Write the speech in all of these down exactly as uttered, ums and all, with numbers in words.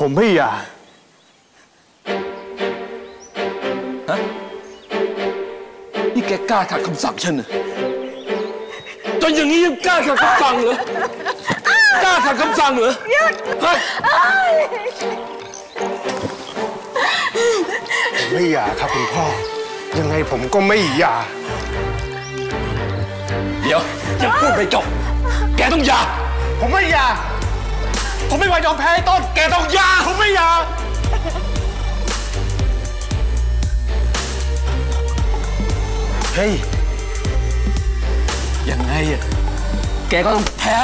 ผมพี่อ่ะฮะนี่แกกล้าขัดคำสั่งฉันเหรอจนอย่างนี้ยังกล้าขัดคำสั่งเหรอกล้าขัดคำสั่งเหรอไม่หย่าครับคุณพ่อยังไงผมก็ไม่หย่าเดี๋ยวอย่าพูดไปจบแกต้องหย่าผมไม่หย่าผมไม่ไหวยอมแพ้ต้นแกต้องหย่าผมไม่หย่าเฮ้ยยังไงอะแกก็ต้องแพ้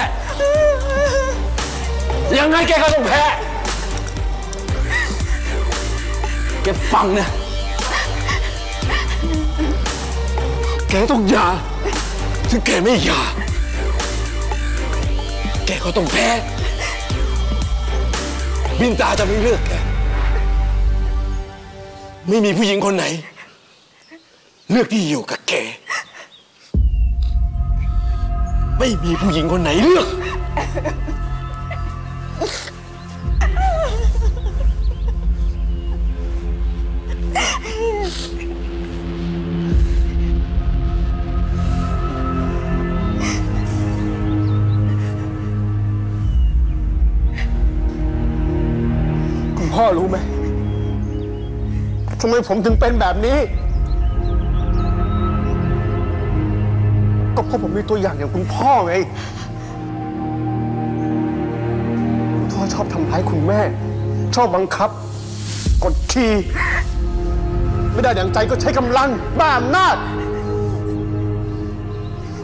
ยังไงแกก็ต้องแพ้แกฟังนะแกต้องหย่าถึงแกไม่หย่าแกก็ต้องแพ้บินตาจะไม่เลือกแกไม่มีผู้หญิงคนไหนเลือกที่อยู่กับแกไม่มีผู้หญิงคนไหนเลือกคุณพ่อรู้ไหมทำไมผมถึงเป็นแบบนี้ก็เพราะผมมีตัวอย่างอย่างคุณพ่อไงคุณพ่อชอบทำร้ายคุณแม่ชอบบังคับกดขี่ไม่ได้อย่างใจก็ใช้กำลังบ้าอำนาจ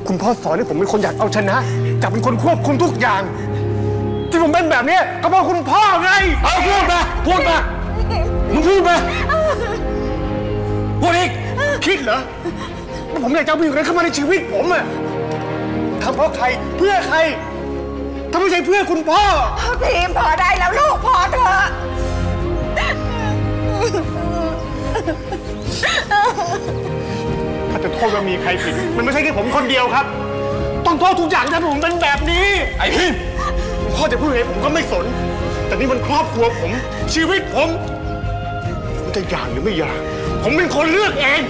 คุณพ่อสอนให้ผมเป็นคนอยากเอาชนะอยากเป็นคนควบคุมทุกอย่างที่ผมเป็นแบบนี้ก็เพราะคุณพ่อไงเอาพูดมาพูดมามึงพูดมาพูดอีกคิดเหรอว่าผมอยากจะเอาผู้หญิงคนนั้นเข้ามาในชีวิตผมอะทำเพราะใครเพื่อใครถ้าไม่ใช่เพื่อคุณพ่อพีมพอได้แล้วลูกพอเถอะถ้าจะโทษว่ามีใครผิดมันไม่ใช่แค่ผมคนเดียวครับต้องโทษทุกอย่างที่ผมเป็นแบบนี้ไอ้พิมพ่อจะพูดอะไรผมก็ไม่สนแต่นี่มันครอบครัวผมชีวิตผมผมจะหย่าหรือไม่หย่าผมเป็นคนเลือกเอง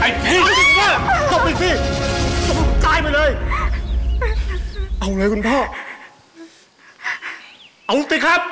ไอ้พี่ก็จะว่าตบไปสิตายไปเลยเอาเลยคุณพ่อเอาสิครับ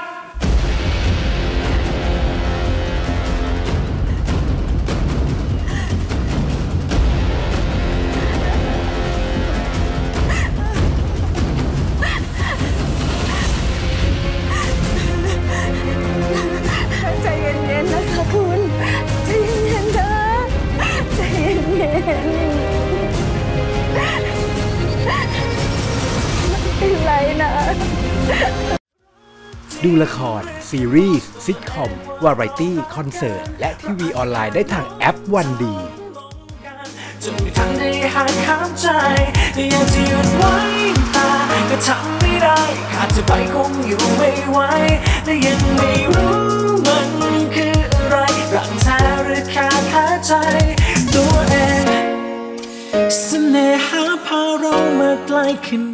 ดูละครซีรีส์ซิทคอมวาไรตี้คอนเสิร์ตและทีวีออนไลน์ได้ทางแอปวันดีจนทำได้หายห้ามใจอยากจะหยุดไว้ตาก็ทำไม่ได้ขาดจะไปคงอยู่ไม่ไหวและยังไม่รู้มันคืออะไรรักแท้หรือขาดหายใจตัวเองเสน่หาพาเรามาไกลขึ้น